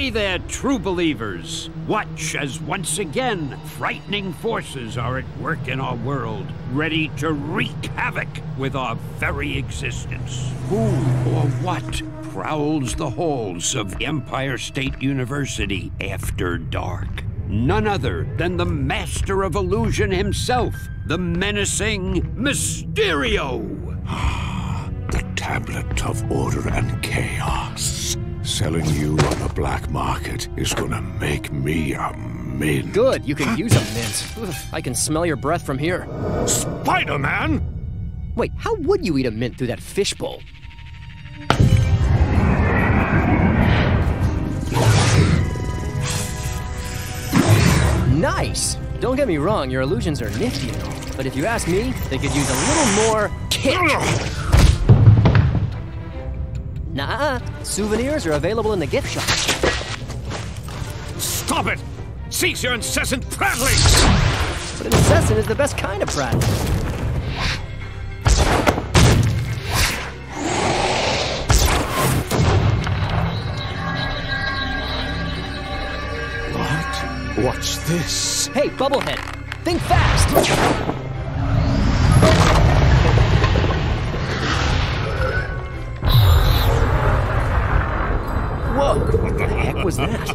Hey there, true believers! Watch as once again, frightening forces are at work in our world, ready to wreak havoc with our very existence. Who or what prowls the halls of Empire State University after dark? None other than the master of illusion himself, the menacing Mysterio! The Tablet of Order and Chaos. Selling you on the black market is gonna make me a mint. Good, you can use a mint. I can smell your breath from here. Spider-Man! Wait, how would you eat a mint through that fishbowl? Nice! Don't get me wrong, your illusions are nifty and all, but if you ask me, they could use a little more kick. Nuh-uh. Souvenirs are available in the gift shop. Stop it! Cease your incessant prattling! But incessant is the best kind of prattling. What? What's this? Hey, Bubblehead! Think fast! What the heck was that?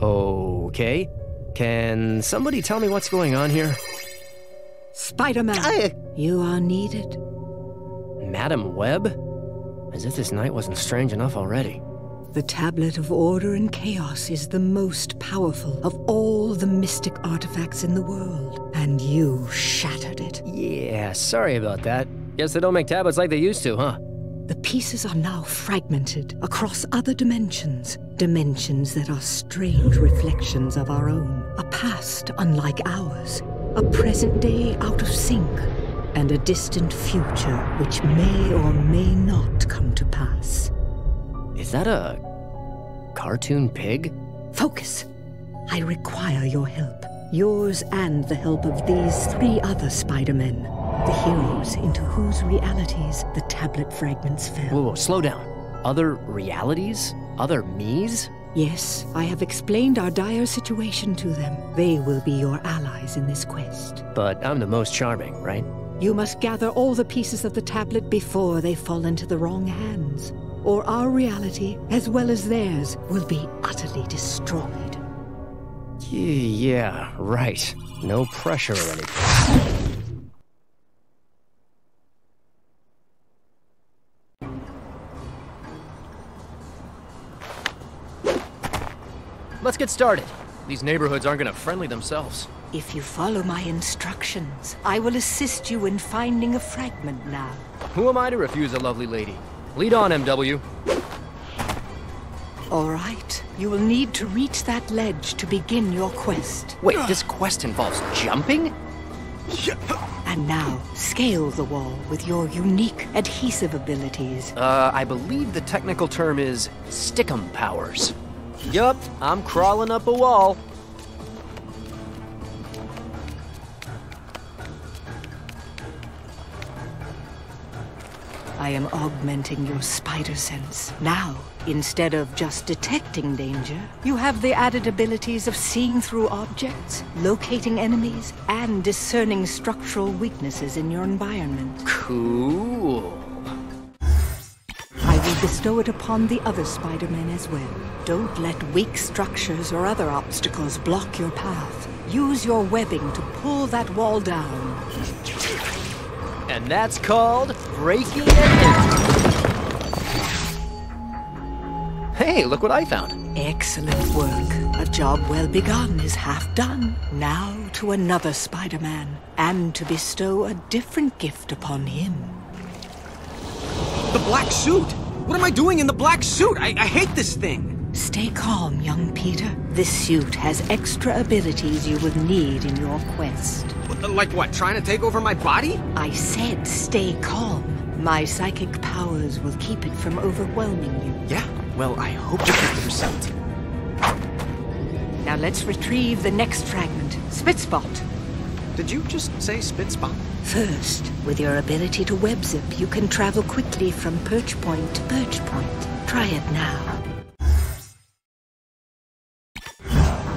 Okay. Can somebody tell me what's going on here? Spider-Man, you are needed. Madam Web? As if this night wasn't strange enough already. The Tablet of Order and Chaos is the most powerful of all the mystic artifacts in the world, and you shattered it. Yeah, sorry about that. Guess they don't make tablets like they used to, huh? The pieces are now fragmented across other dimensions. Dimensions that are strange reflections of our own. A past unlike ours. A present day out of sync. And a distant future which may or may not come to pass. Is that a cartoon pig? Focus! I require your help. Yours and the help of these three other Spider-Men. The heroes into whose realities the tablet fragments fell. Whoa, slow down. Other realities? Other me's? Yes, I have explained our dire situation to them. They will be your allies in this quest. But I'm the most charming, right? You must gather all the pieces of the tablet before they fall into the wrong hands. Or our reality, as well as theirs, will be utterly destroyed. Yeah, right. No pressure or anything. Let's get started. These neighborhoods aren't gonna friendly themselves. If you follow my instructions, I will assist you in finding a fragment now. Who am I to refuse a lovely lady? Lead on, MW. All right. You will need to reach that ledge to begin your quest. Wait, this quest involves jumping? And now, scale the wall with your unique adhesive abilities. I believe the technical term is stick'em powers. Yup, I'm crawling up a wall. I am augmenting your spider sense. Now, instead of just detecting danger, you have the added abilities of seeing through objects, locating enemies, and discerning structural weaknesses in your environment. Cool. Bestow it upon the other Spider-Men as well. Don't let weak structures or other obstacles block your path. Use your webbing to pull that wall down. And that's called breaking it. Hey, look what I found. Excellent work. A job well begun is half done. Now to another Spider-Man, and to bestow a different gift upon him. The black suit! What am I doing in the black suit? I hate this thing! Stay calm, young Peter. This suit has extra abilities you will need in your quest. Like what? Trying to take over my body? I said stay calm. My psychic powers will keep it from overwhelming you. Yeah? Well, I hope you get the result. Now let's retrieve the next fragment. Spitspot! Did you just say Spitspot? First, with your ability to webzip, you can travel quickly from perch point to perch point. Try it now.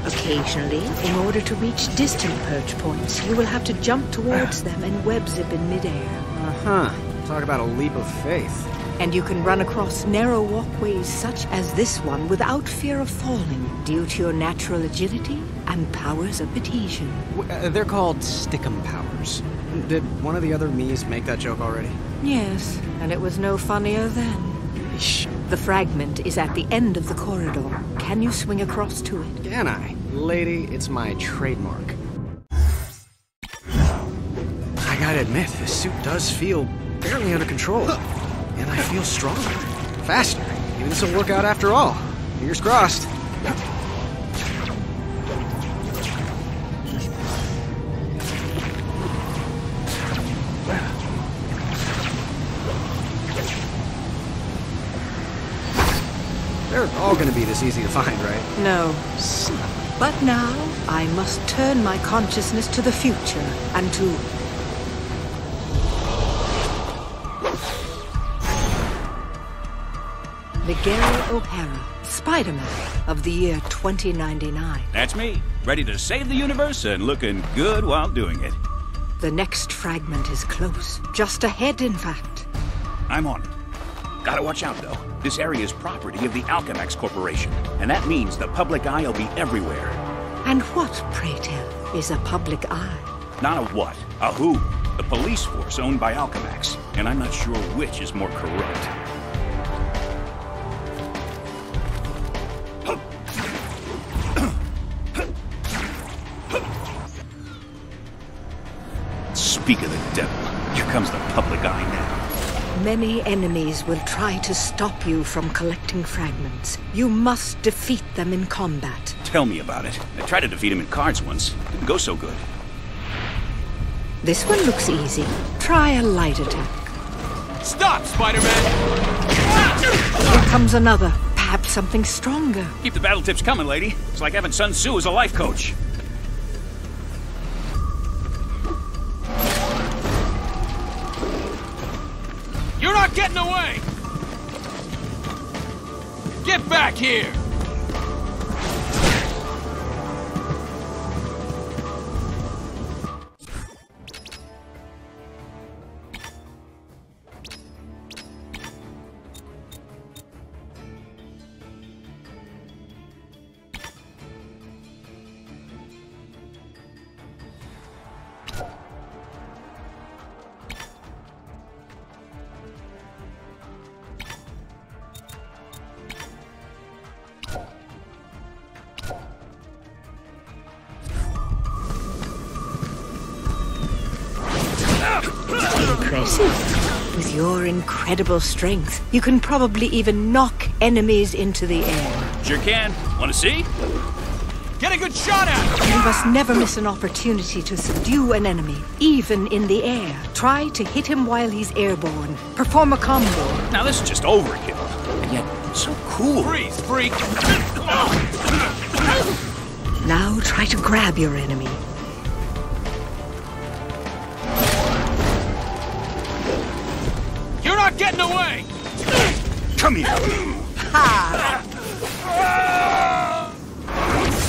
Occasionally, in order to reach distant perch points, you will have to jump towards them and webzip in midair. Uh-huh. Talk about a leap of faith. And you can run across narrow walkways such as this one without fear of falling, due to your natural agility and powers of adhesion. They're called stick'em powers. Did one of the other me's make that joke already? Yes, and it was no funnier then. Eesh. The fragment is at the end of the corridor. Can you swing across to it? Can I? Lady, it's my trademark. I gotta admit, this suit does feel barely under control. And I feel stronger. Faster. Maybe this will work out after all. Fingers crossed. They're all gonna be this easy to find, right? No. But now, I must turn my consciousness to the future, and to... Miguel O'Hara, Spider-Man of the year 2099. That's me, ready to save the universe and looking good while doing it. The next fragment is close, just ahead in fact. I'm on it. Gotta watch out, though. This area is property of the Alchemax Corporation, and that means the Public Eye will be everywhere. And what, pray tell, is a Public Eye? Not a what, a who. The police force owned by Alchemax, and I'm not sure which is more corrupt. Speak of the devil, here comes the Public Eye now. Many enemies will try to stop you from collecting fragments. You must defeat them in combat. Tell me about it. I tried to defeat him in cards once. Didn't go so good. This one looks easy. Try a light attack. Stop, Spider-Man! Here comes another. Perhaps something stronger. Keep the battle tips coming, lady. It's like having Sun Tzu as a life coach. You're not getting away! Get back here! With your incredible strength, you can probably even knock enemies into the air. Sure can. Want to see? Get a good shot at it! You must never miss an opportunity to subdue an enemy, even in the air. Try to hit him while he's airborne. Perform a combo. Now this is just overkill, and yet so cool. Freeze, freak! Now try to grab your enemy. Getting away! Come here! Ha!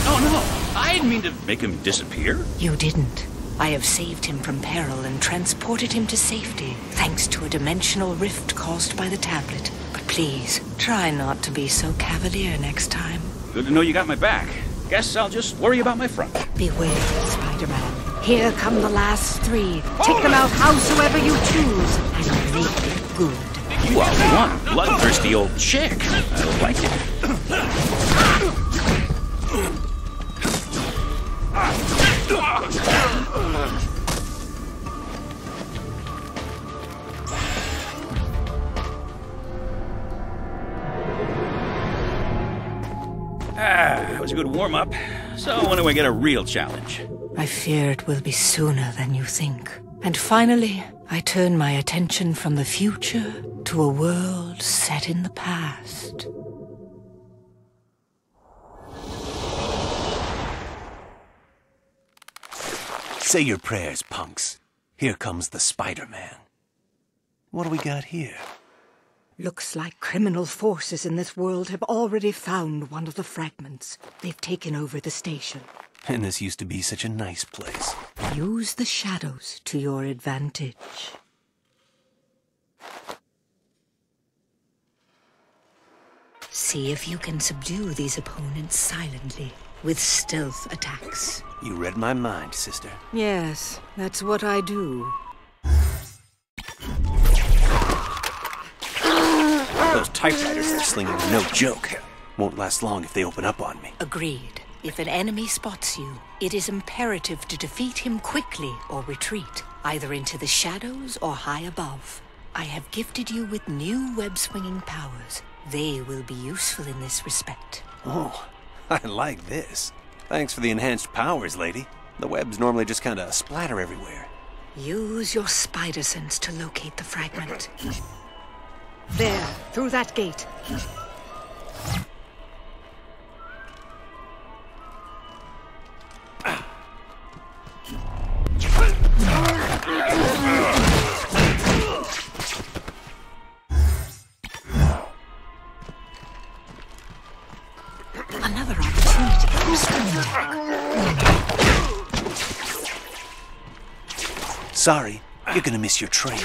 Oh no! I didn't mean to make him disappear. You didn't. I have saved him from peril and transported him to safety, thanks to a dimensional rift caused by the tablet. But please, try not to be so cavalier next time. Good to know you got my back. Guess I'll just worry about my front. Beware, Spider-Man. Here come the last three. Take them out howsoever you choose, and I'll make it good. You are one bloodthirsty old chick. I like it. That was a good warm-up. So when do I get a real challenge? I fear it will be sooner than you think. And finally, I turn my attention from the future to a world set in the past. Say your prayers, punks. Here comes the Spider-Man. What do we got here? Looks like criminal forces in this world have already found one of the fragments. They've taken over the station. And this used to be such a nice place. Use the shadows to your advantage. See if you can subdue these opponents silently, with stealth attacks. You read my mind, sister. Yes, that's what I do. Those typewriters they're slinging are no joke. Won't last long if they open up on me. Agreed. If an enemy spots you, it is imperative to defeat him quickly or retreat, either into the shadows or high above. I have gifted you with new web-swinging powers. They will be useful in this respect. Oh, I like this. Thanks for the enhanced powers, lady. The webs normally just kind of splatter everywhere. Use your spider sense to locate the fragment. There, through that gate. Another opportunity for stunning attack. Sorry, you're gonna miss your train.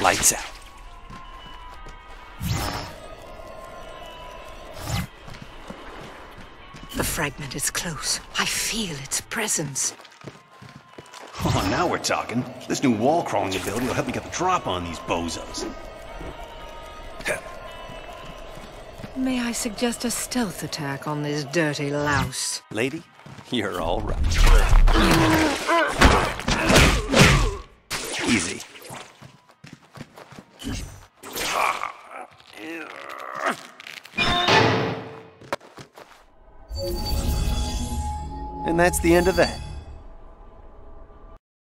Lights out. The fragment is close. I feel its presence. Oh, now we're talking. This new wall-crawling ability will help me get the drop on these bozos. May I suggest a stealth attack on this dirty louse? Lady, you're all right. Easy. And that's the end of that.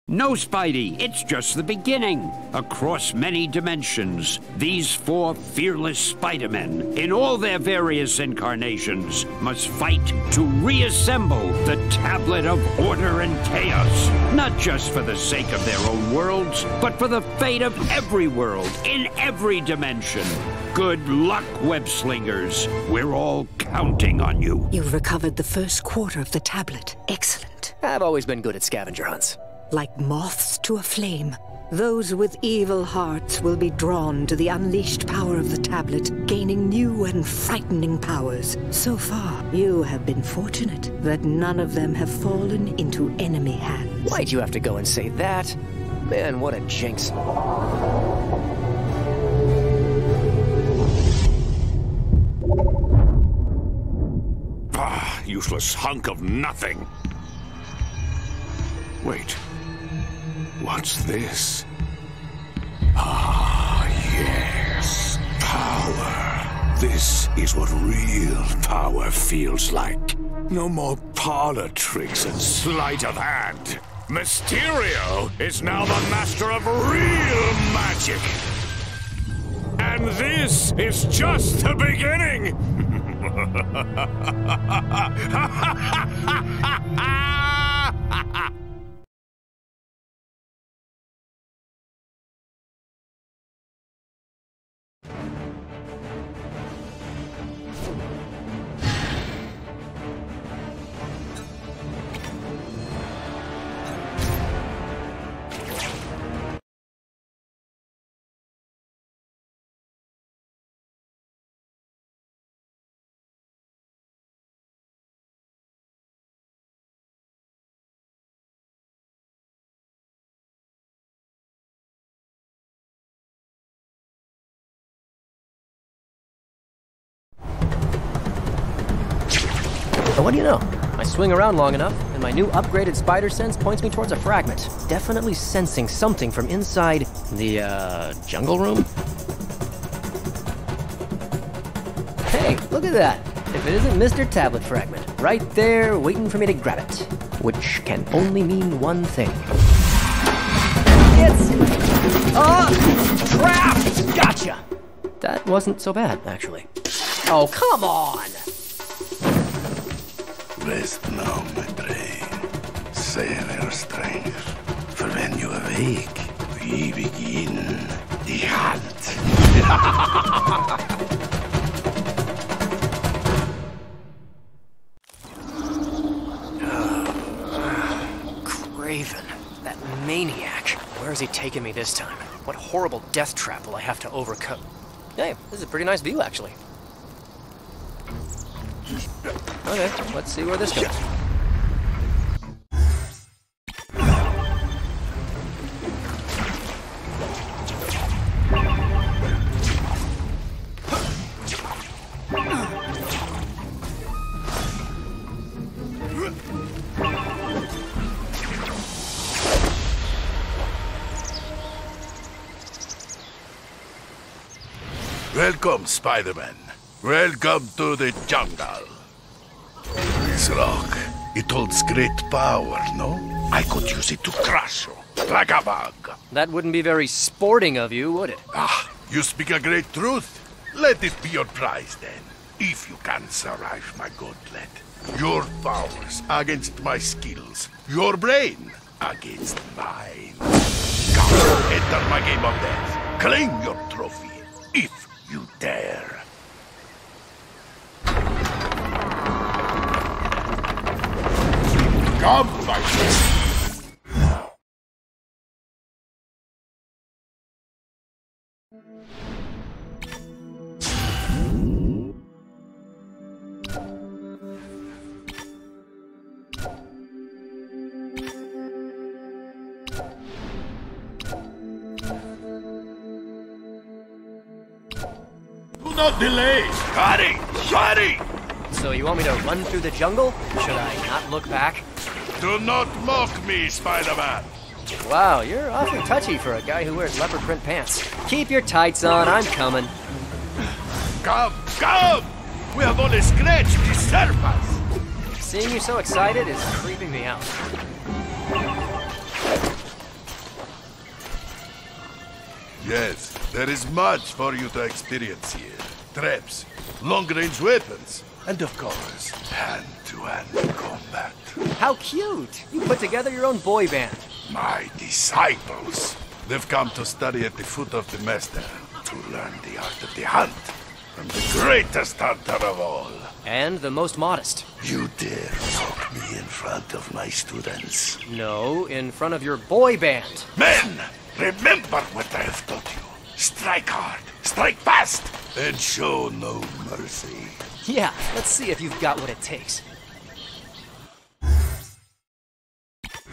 No, Spidey, it's just the beginning. Across many dimensions, these four fearless Spider-Men, in all their various incarnations, must fight to reassemble the Tablet of Order and Chaos. Not just for the sake of their own worlds, but for the fate of every world, in every dimension. Good luck, web-slingers. We're all counting on you. You've recovered the first quarter of the tablet. Excellent. I've always been good at scavenger hunts. Like moths to a flame, those with evil hearts will be drawn to the unleashed power of the tablet, gaining new and frightening powers. So far, you have been fortunate that none of them have fallen into enemy hands. Why'd you have to go and say that? Man, what a jinx. Ah, useless hunk of nothing. Wait. What's this? Ah, yes. Power. This is what real power feels like. No more parlor tricks and sleight of hand. Mysterio is now the master of real magic. And this is just the beginning. But what do you know? I swing around long enough, and my new upgraded spider sense points me towards a fragment. Definitely sensing something from inside the, jungle room? Hey, look at that! If it isn't Mr. Tablet Fragment, right there waiting for me to grab it. Which can only mean one thing. It's... trapped! Gotcha! That wasn't so bad, actually. Oh, come on! Rest now, my brain. Save your strength. For when you awake, we begin the hunt. Kraven, that maniac. Where is he taking me this time? What horrible death trap will I have to overcome? Hey, this is a pretty nice view, actually. Okay, let's see where this goes. Welcome, Spider-Man. Welcome to the jungle. This rock, it holds great power, no? I could use it to crush you, like a bug. That wouldn't be very sporting of you, would it? Ah, you speak a great truth. Let it be your prize, then. If you can survive my gauntlet. Your powers against my skills. Your brain against mine. Come, enter my game of death. Claim your trophy, if you dare. Come, my friend. Do not delay. Hurry, hurry. So you want me to run through the jungle? Should I not look back? Do not mock me, Spider-Man! Wow, you're awfully touchy for a guy who wears leopard print pants. Keep your tights on, I'm coming. Come, come! We have only scratched the surface! Seeing you so excited is creeping me out. Yes, there is much for you to experience here. Traps, long-range weapons, and of course, hand-to-hand combat. How cute! You put together your own boy band. My disciples! They've come to study at the foot of the master, to learn the art of the hunt, from the greatest hunter of all. And the most modest. You dare mock me in front of my students? No, in front of your boy band. Men! Remember what I have taught you. Strike hard, strike fast, and show no mercy. Yeah, let's see if you've got what it takes.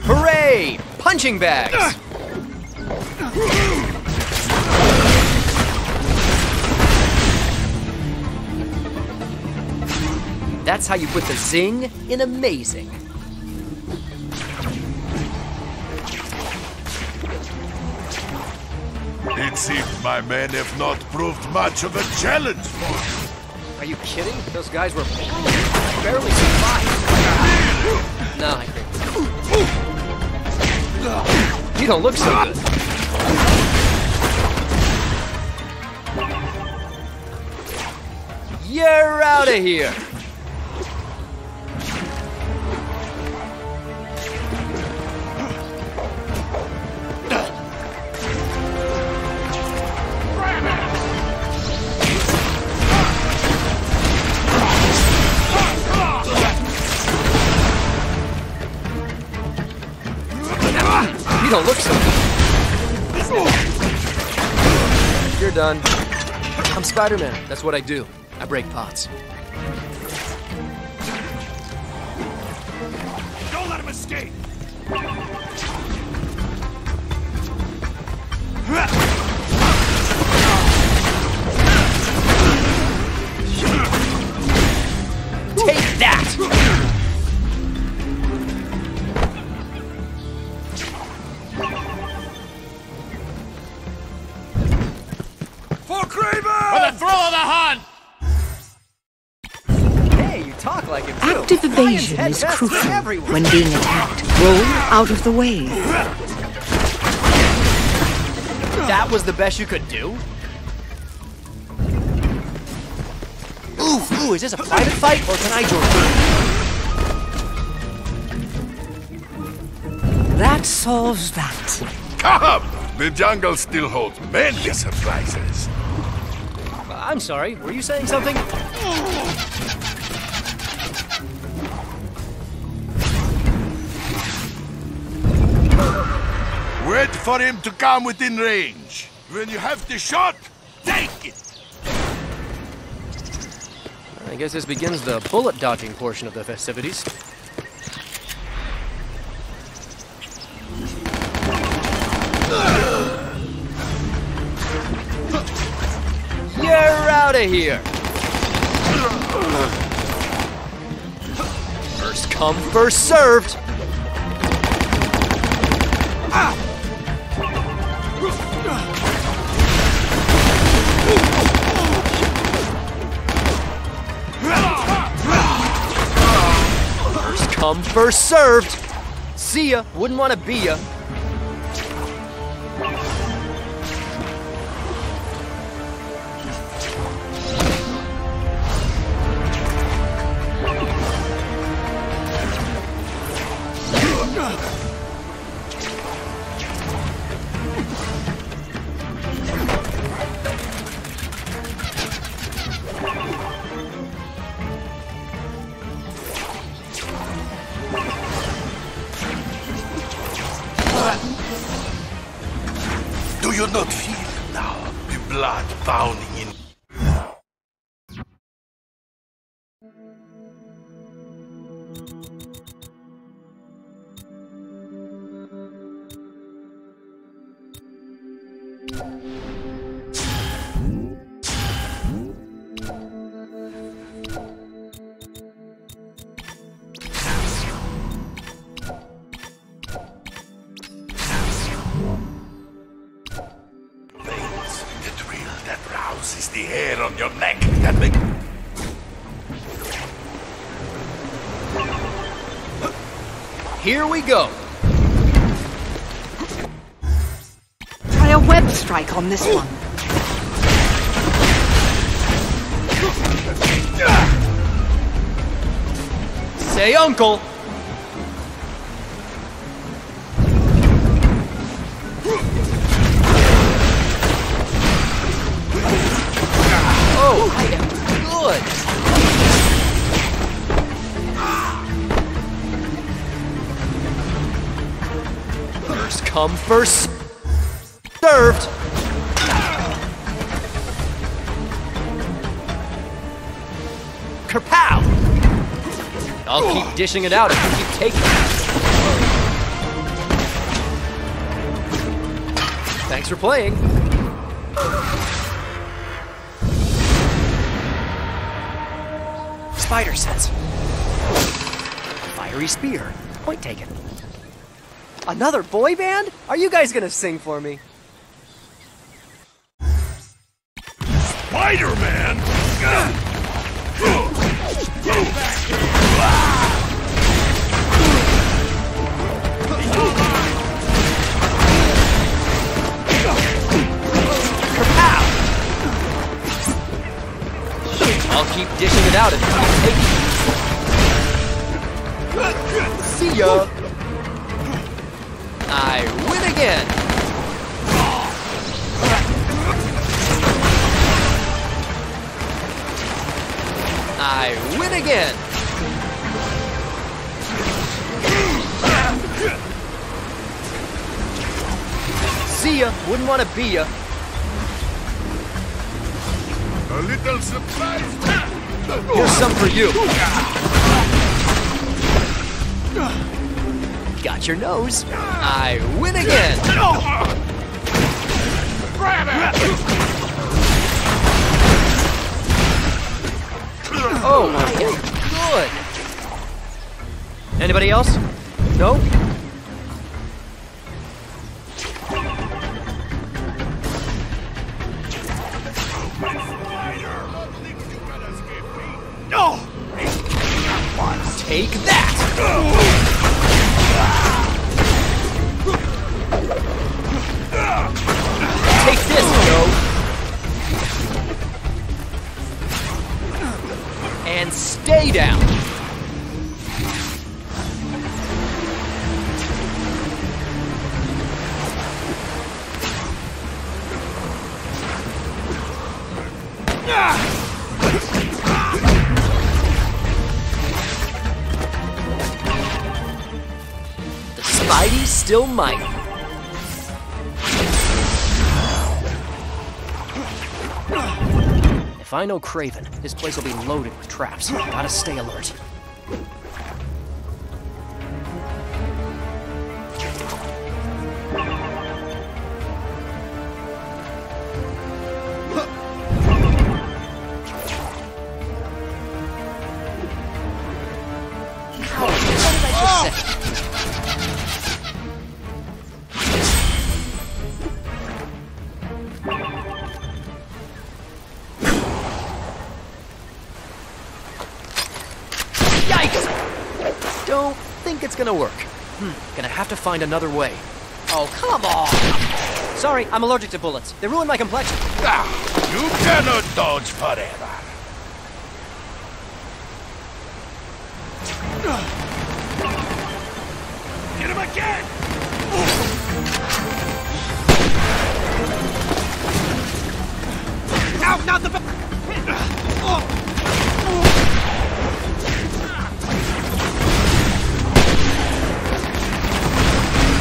Hooray! Punching bags! That's how you put the zing in amazing. It seems my men have not proved much of a challenge for you. Are you kidding? Those guys were barely survived. Nah, I agree. You don't look so good. You're out of here. Don't look so good. You're done. I'm Spider-Man. That's what I do. I break pots. Don't let him escape. Take that! Evasion is crucial when being attacked. Roll out of the way. That was the best you could do? Ooh, is this a private fight or can I join? That solves that. Come! The jungle still holds many surprises. I'm sorry, were you saying something? Wait for him to come within range. When you have the shot, take it! I guess this begins the bullet dodging portion of the festivities. You're out of here! First come, first served! First served. See ya. Wouldn't want to be ya. Here we go. Try a web strike on this one. Say uncle. Oh, I am good. Come first served. Kerpow! I'll keep dishing it out if you keep taking it. Thanks for playing. Spider sense. Fiery spear. Point taken. Another boy band? Are you guys gonna sing for me? Spider-Man! I'll keep dishing it out if I take it. See ya! I win again! I win again! See ya, wouldn't want to be ya. A little surprise! Here's some for you. Got your nose. I win again. Oh, good. Anybody else? No? Take that! Take this, Joe! And stay down! Still might. If I know Kraven, this place will be loaded with traps. Gotta stay alert. Gonna work. Gonna have to find another way. Oh, come on! Sorry, I'm allergic to bullets. They ruin my complexion. Ah, you cannot dodge forever. Get him again! Ow, not the... Oh.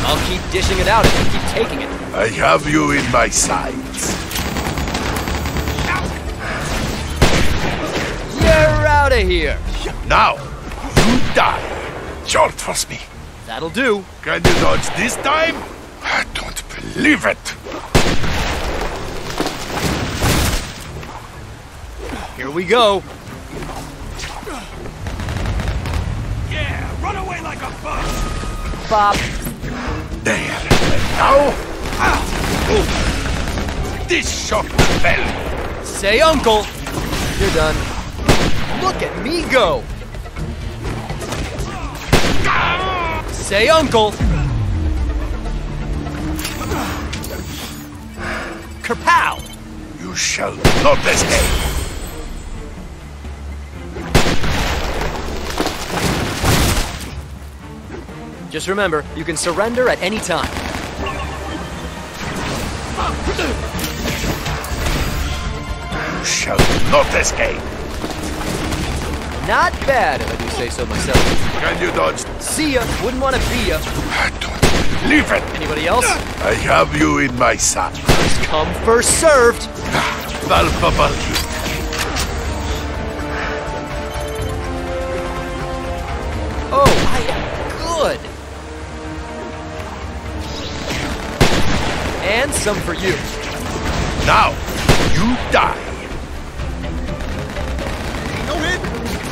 I'll keep dishing it out if you keep taking it. I have you in my sights. You're out of here. Now, you die. Jolt, trust me. That'll do. Can you dodge this time? I don't believe it. Here we go. Yeah, run away like a bus. Bob. There, and now, this shot fell. Say uncle, you're done. Look at me go. Say uncle. Kerpow. You shall not escape. Just remember, you can surrender at any time. You shall not escape. Not bad, if I do say so myself. Can you dodge? See ya, wouldn't want to be ya. I don't believe it. Anybody else? I have you in my sight. First come, first served. Valpabal. And some for you. Now, you die. No hit.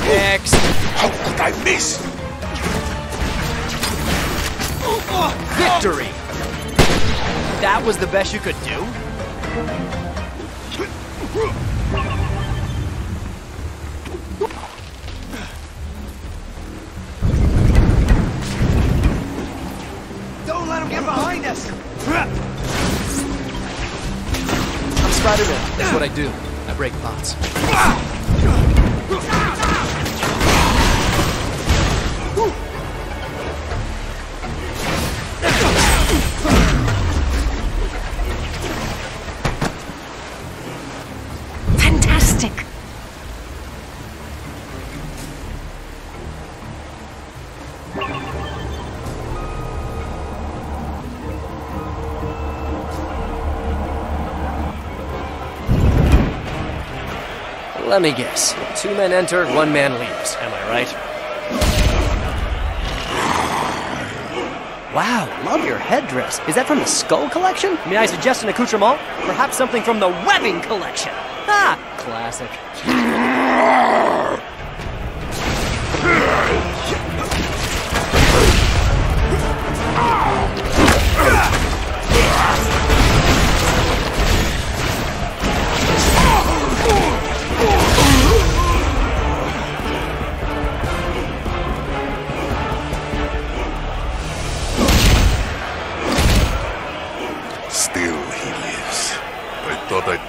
Next. How could I miss? Victory. That was the best you could do? Don't let him get behind us. Spider-Man, that's what I do. I break pots. Fantastic. Let me guess. Two men enter, one man leaves. Am I right? Wow, love your headdress. Is that from the skull collection? May I suggest an accoutrement? Perhaps something from the webbing collection. Ah, classic.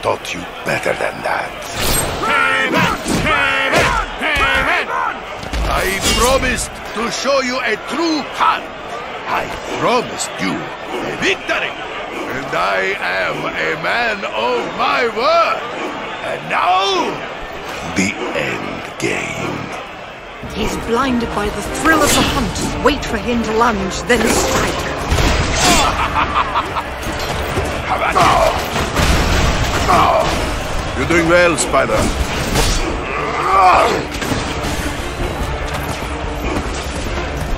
taught you better than that. I promised to show you a true hand. I promised you a victory. And I am a man of my word. And now, the end game. He's blinded by the thrill of the hunt. Wait for him to lunge, then strike. How about you? You're doing well, Spider.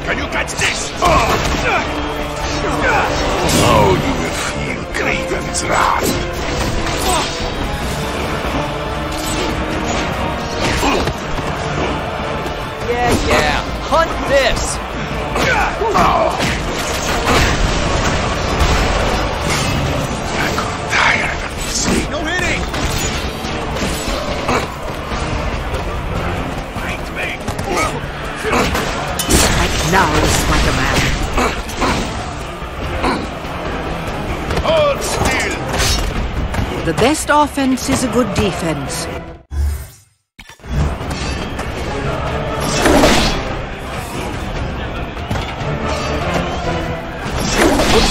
Can you catch this? Now you will feel Kraven's wrath. Yeah, hunt this! I got tired of this. No hitting! Fight me! Right now, Spider-Man. Hold still! The best offense is a good defense.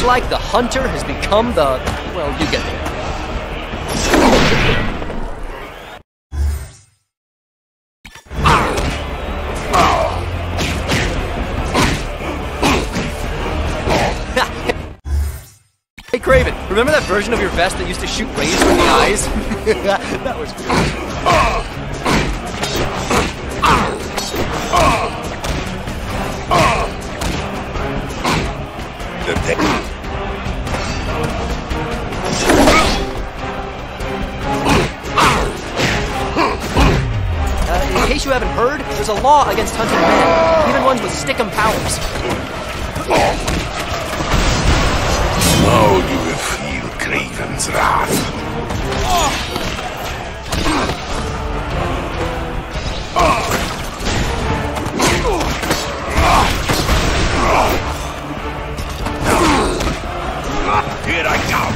Like the hunter has become the... well, you get it. Hey, Kraven, remember that version of your vest that used to shoot rays from the eyes? That was cool. You haven't heard, there's a law against hunting men, even ones with stick'em powers. Now you will feel Kraven's wrath. Here I come.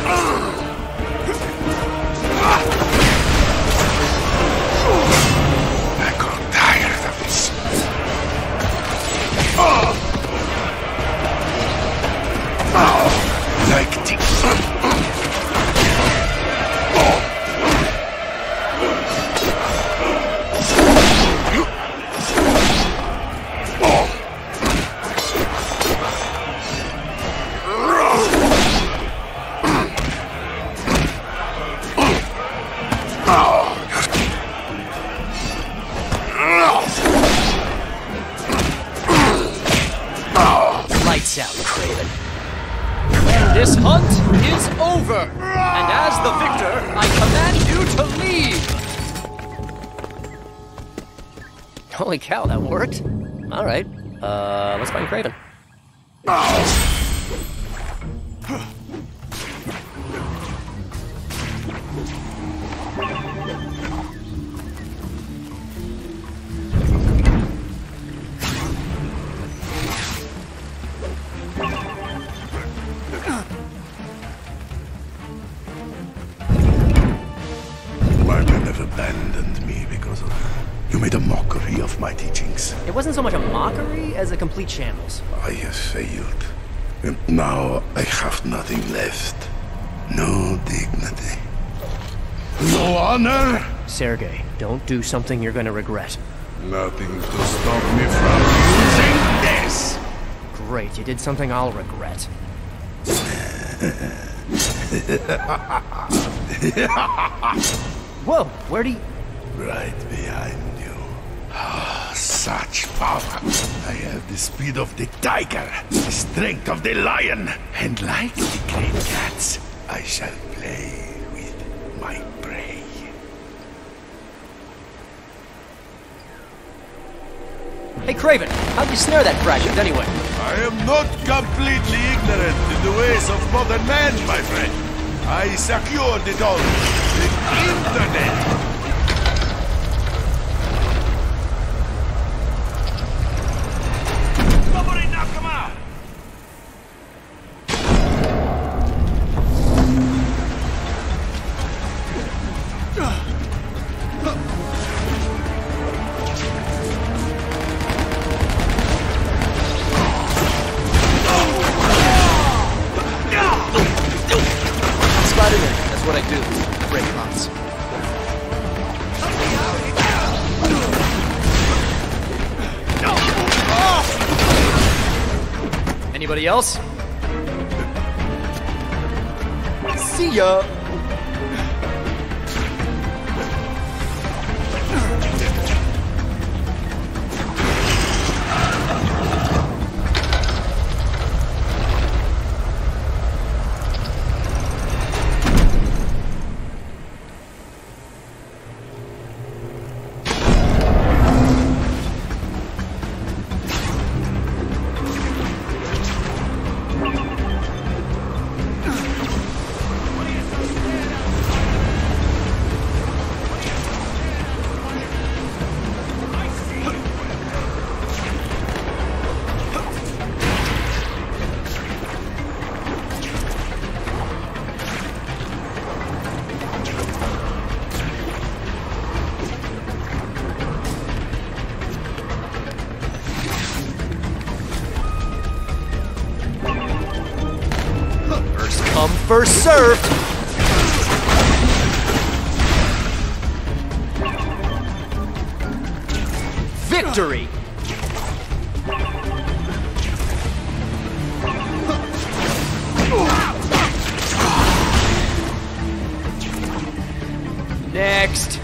Out, Kraven. This hunt is over, and as the victor, I command you to leave. Holy cow, that worked! All right, let's find Kraven. So much a mockery as a complete shambles. I have failed, and now I have nothing left. No dignity. No honor? Sergei, don't do something you're gonna regret. Nothing to stop me from using this! Great, you did something I'll regret. Whoa, where'd he... Right behind you. Such power. I have the speed of the tiger, the strength of the lion, and like the great cats, I shall play with my prey. Hey, Kraven, how'd you snare that fragment anyway? I am not completely ignorant in the ways of modern man, my friend. I secured it all with internet. what I do, break bonds. Anybody else? See ya! First served! Victory! Next!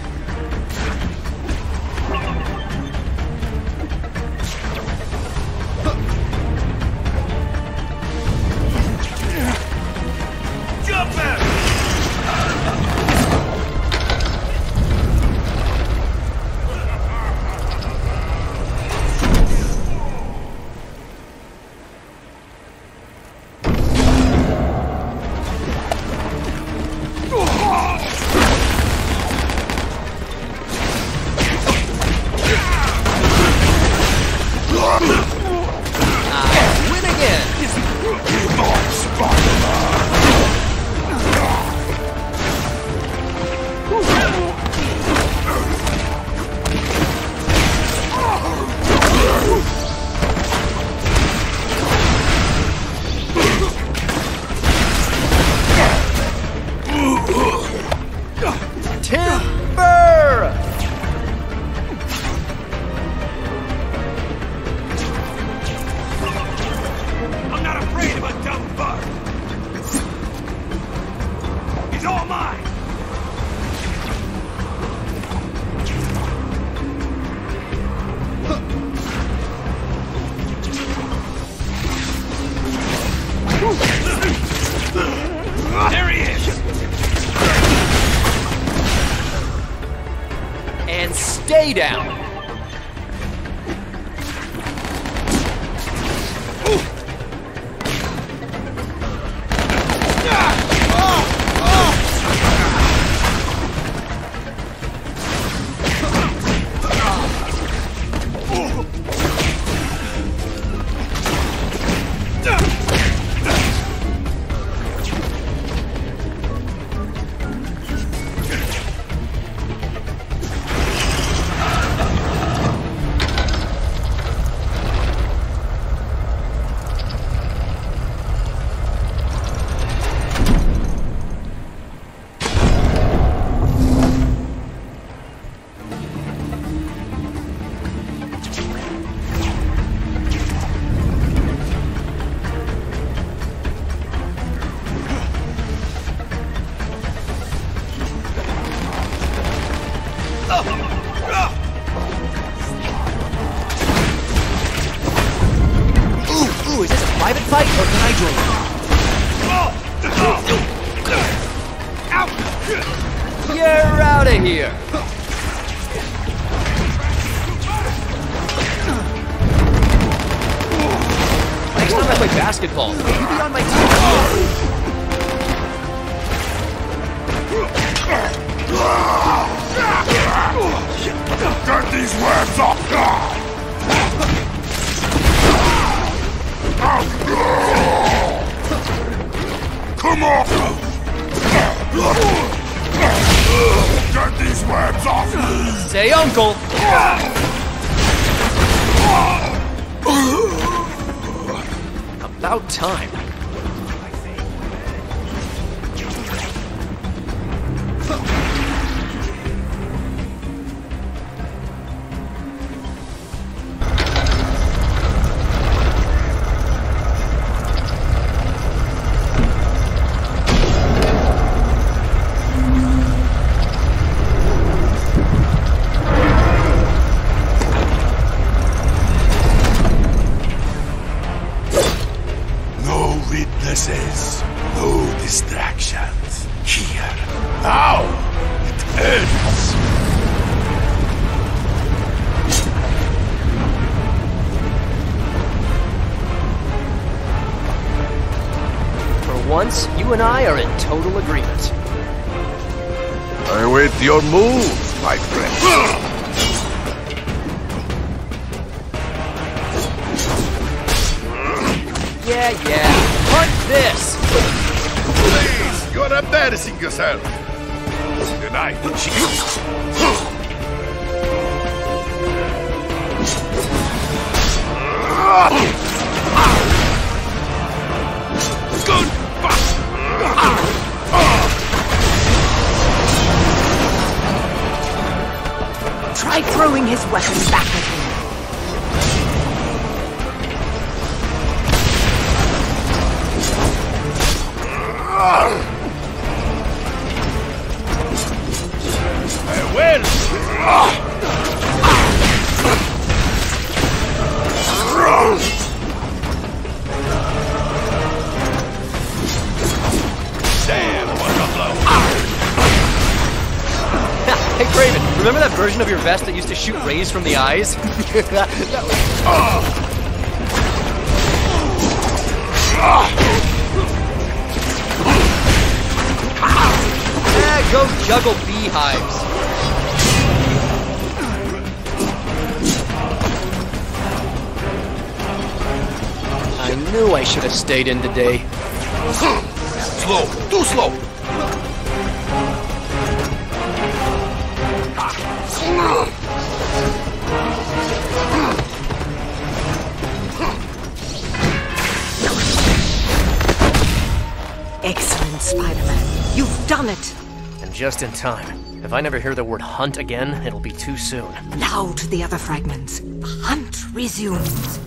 Down. About time. witnesses, no distractions. Here, now, it ends. For once, you and I are in total agreement. I wait your move, my friend. Yeah. Hunt this! Please, you're embarrassing yourself. Tonight, good fuck! Try throwing his weapons back at him. Hey, Kraven, remember that version of your vest that used to shoot rays from the eyes? That was... Go juggle beehives. I knew I should have stayed in today. Slow, too slow. Excellent, Spider-Man. You've done it. And just in time. If I never hear the word hunt again, it'll be too soon. Now to the other fragments. The hunt resumes.